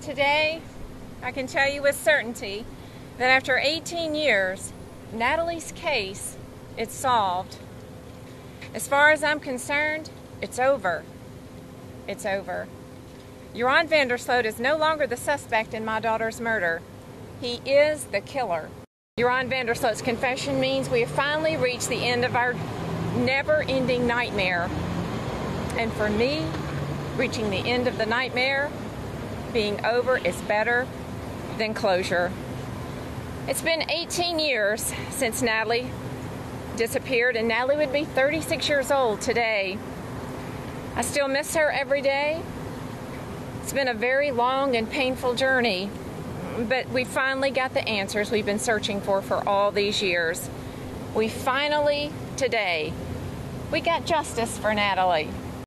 Today, I can tell you with certainty that after 18 years, Natalee's case is solved. As far as I'm concerned, it's over. It's over. Joran van der Sloot is no longer the suspect in my daughter's murder. He is the killer. Joran van der Sloot's confession means we have finally reached the end of our never-ending nightmare. And for me, reaching the end of the nightmare, being over is better than closure. It's been 18 years since Natalee disappeared, and Natalee would be 36 years old today. I still miss her every day. It's been a very long and painful journey, but we finally got the answers we've been searching for all these years. We finally, today, we got justice for Natalee.